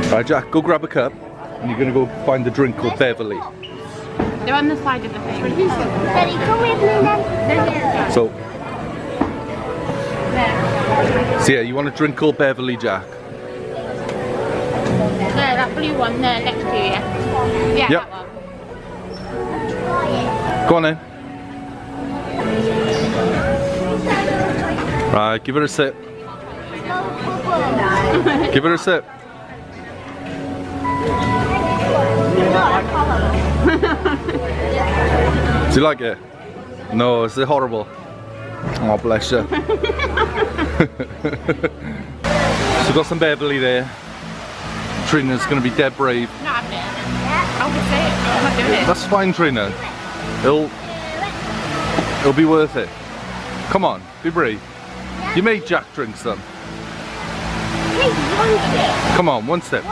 Alright Jack, go grab a cup and you're going to go find the drink called Beverly. They're on the side of the thing. Daddy, come with me then. So, so yeah, you want a drink called Beverly, Jack? There, that blue one there next to you, yeah? Yeah, yep. That one. Go on then. Right, give it a sip. Give it a sip. Do you like it? No, it's horrible. Oh, bless you. So we've got some Beverly there. Trina's going to be dead brave. No, I'm not doing it. That's fine, Trina. It'll be worth it. Come on, be brave. You made Jack drink some. Please, one sip. Come on, one sip.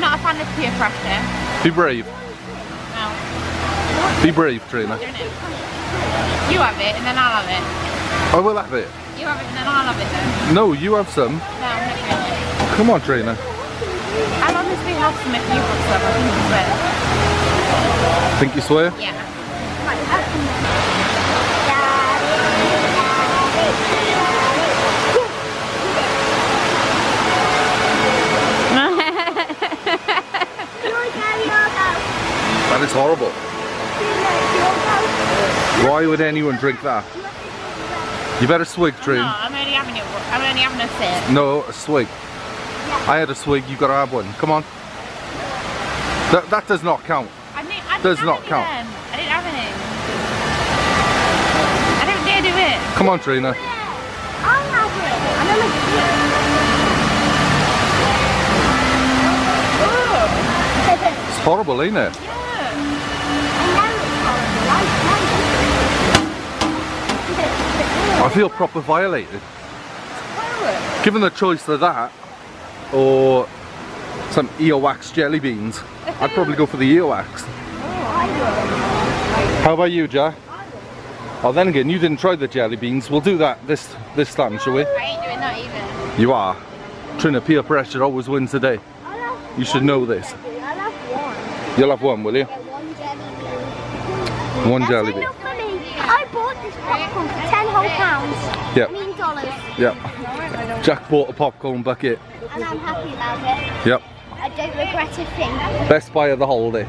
Not a fan of peer pressure. Be brave. No. Be brave, Trina. You have it and then I'll have it. I will have it. You have it and then I'll have it then. No, you have some. No, I'm not going to. Come on, Trina. I'll honestly have some if you have some. I think you swear. Think you swear? Yeah. That is horrible. Why would anyone drink that? You better swig, Trina. No, I'm only having a sip. No, a swig. I had a swig, you gotta have one. Come on. That does not count. I didn't have any. I didn't have any. I don't dare do it. Come on, Trina. I'll have it. It's horrible, ain't it? Yeah. I feel proper violated. Given the choice of that or some earwax jelly beans, I'd probably go for the earwax. How about you, Jack? Oh, then again, you didn't try the jelly beans. We'll do that this time, shall we? I ain't doing that either. You are. Trina, peer pressure always wins the day. You should know this. I'll have one. You'll have one, will you? One jelly bean. I bought this popcorn for 10 whole pounds. Yep. $1 million. Yep. Jack bought a popcorn bucket. And I'm happy about it. Yep. I don't regret a thing. Best buy of the holiday.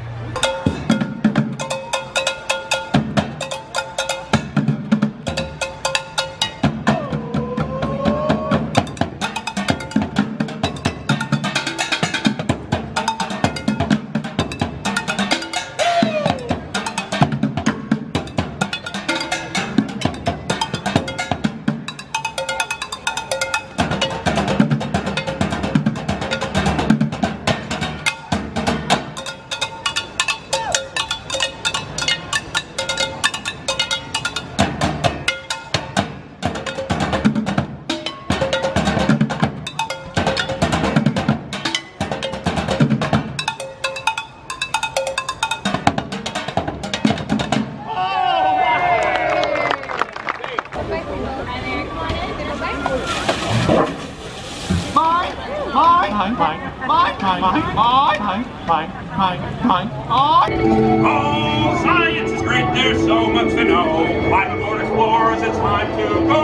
Oh, science is great, there's so much to know. I'm going to explore as it's time to go.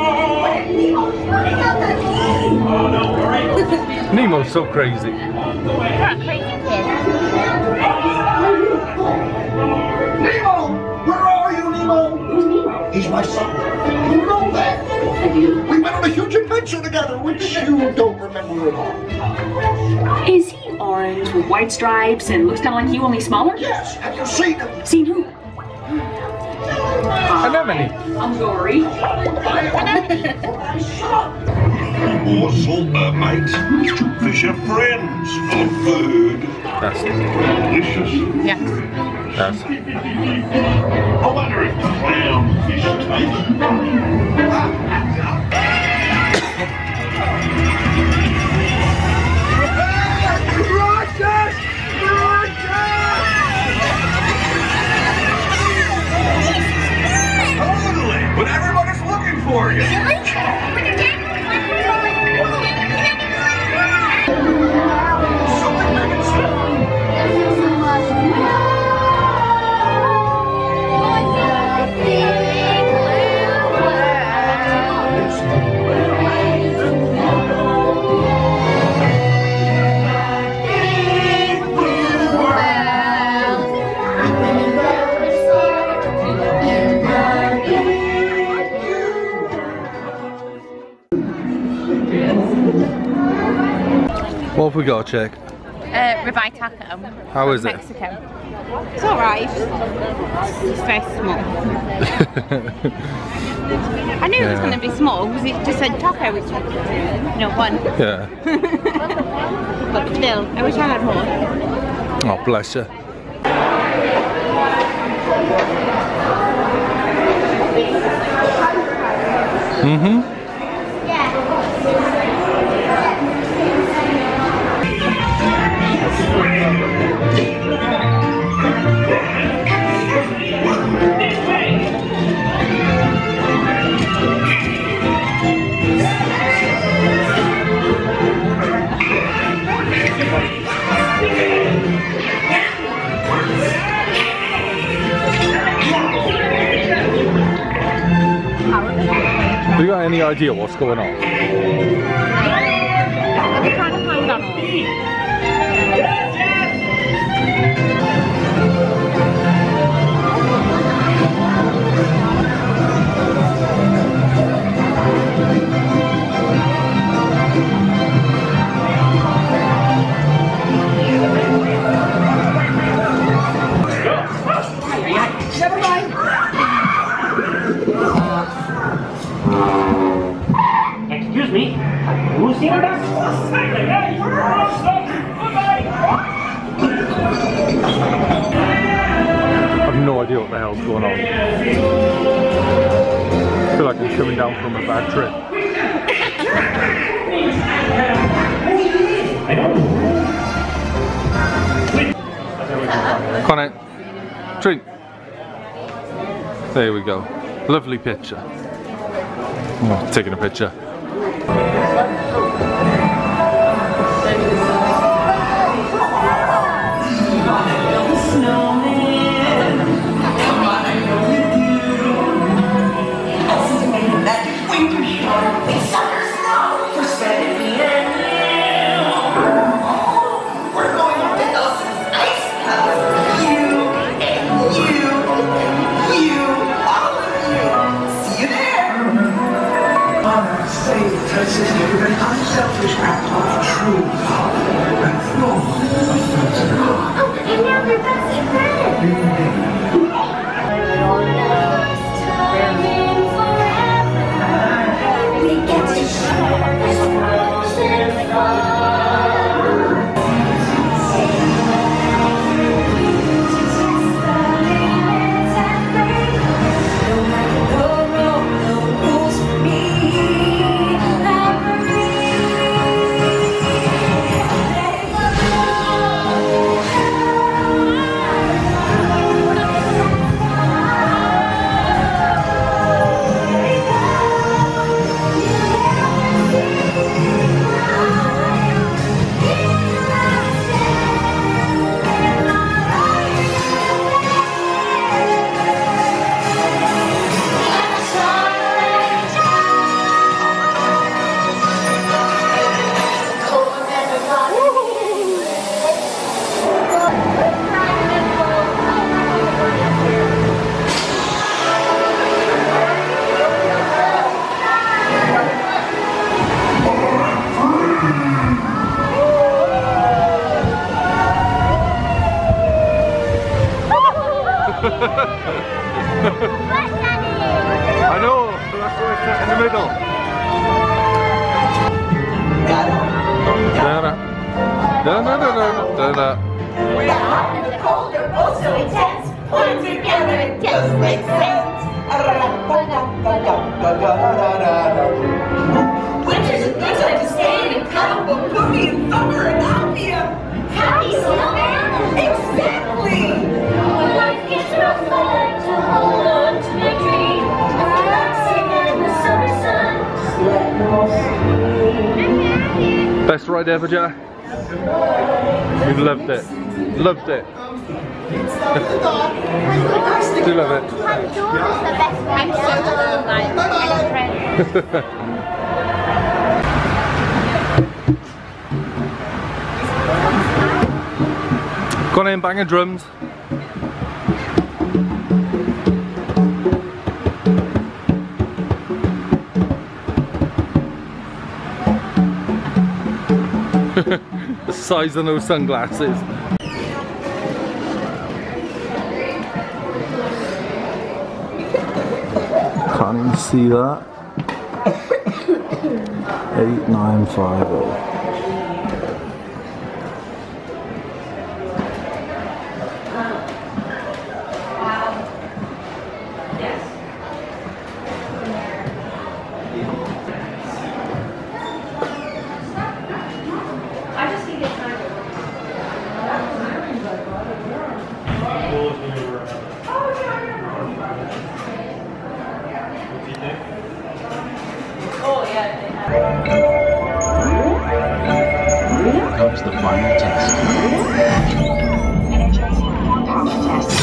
Oh, don't worry. Nemo's so crazy. You're a crazy kid. Nemo! Where are you, Nemo? He's my son. You know that? We went on a huge adventure together, which you don't remember at all. Is he orange with white stripes and looks kind of like you, only smaller? Yes, have you seen him? Seen who? Anemone. I'm sorry. One morsel per mate. Fish are friends for food. That's delicious. Yeah. That's it. I wonder if the clown fish tastes. Totally! But everybody's looking for you! go, chick? Ribeye taco. How is it? Mexican. It's alright. It's very small. I knew it was going to be small because it just said taco, which one. Yeah. But still, I wish I had more. Oh, bless you. Mm-hmm. Have you got any idea what's going on? They're trying to find out. I have no idea what the hell's going on. I feel like I'm coming down from a bad trip. Connor, Trina. There we go. Lovely picture. Oh, taking a picture. I know, so that's where it's in the middle. We're hot and cold, they're both so intense. Put it together, it just makes sense. Winter's a good time to stay in a comic book movie and thunder and obvious. Happy snowman? Exactly! Life gets rough, I like to hold on to my dream. I'm relaxing in the summer sun. Just let me see. Best ride ever, Jack. You loved it. Loved it. Do you love it? I'm so full of life. Gone in banging drums. horse size than those sunglasses. Can't even see that. 8950. Comes the final test. Energizing power test.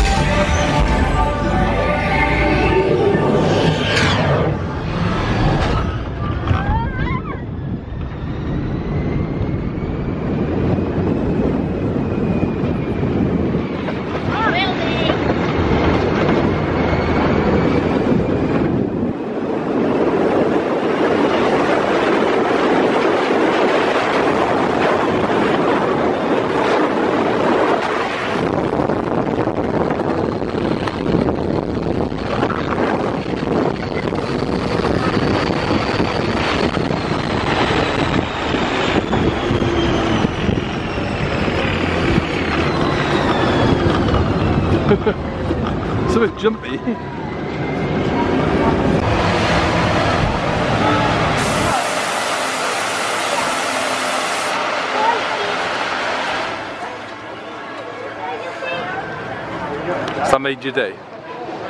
It's a bit jumpy. Has that made your day?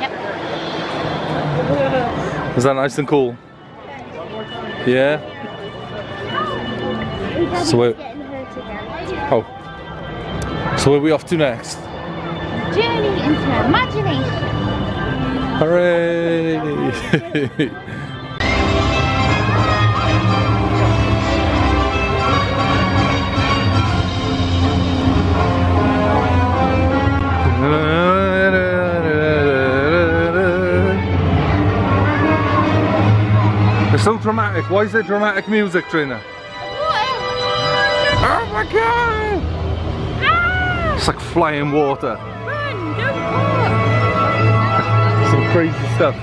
Yep. Was that nice and cool? Yeah. So we're getting her together. Oh. So where are we off to next? Journey into Imagination! Hooray! It's so dramatic. Why is there dramatic music, Trina? Oh my god! Ah! It's like flying water. Some crazy stuff.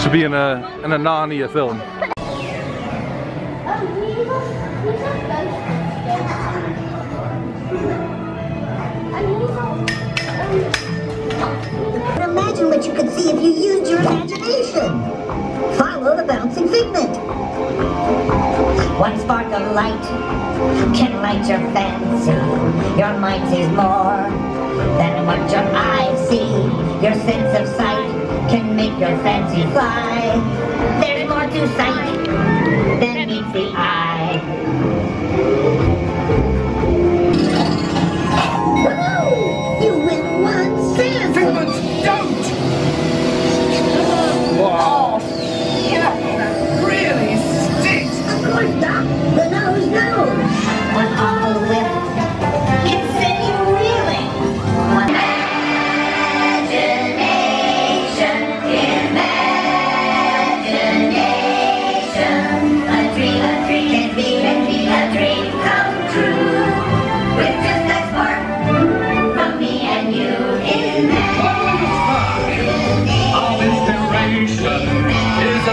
Should be in a Narnia film. Imagine what you could see if you used your imagination. Follow the bouncing figment. One spark of light can light your fancy. Your mind sees more than what your eyes see. Your sense of sight can make your fancy fly. There's more to sight than meets the eye. Woo! You win one sentence. Figments, don't! Wow. Oh, yeah, that really stinks. Of course not. The nose knows. One awful whip.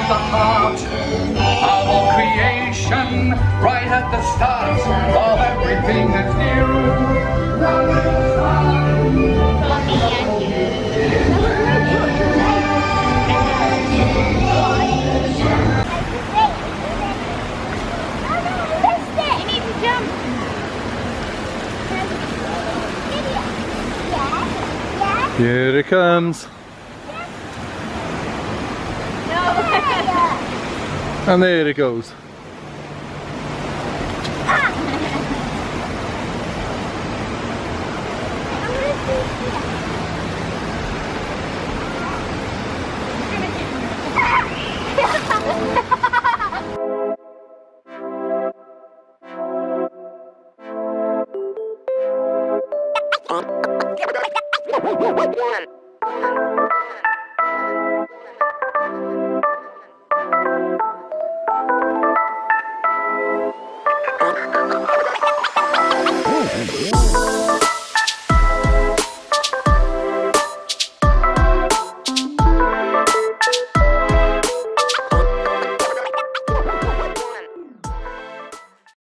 The heart of all creation, right at the start of everything that's new. Here it comes. And there it goes.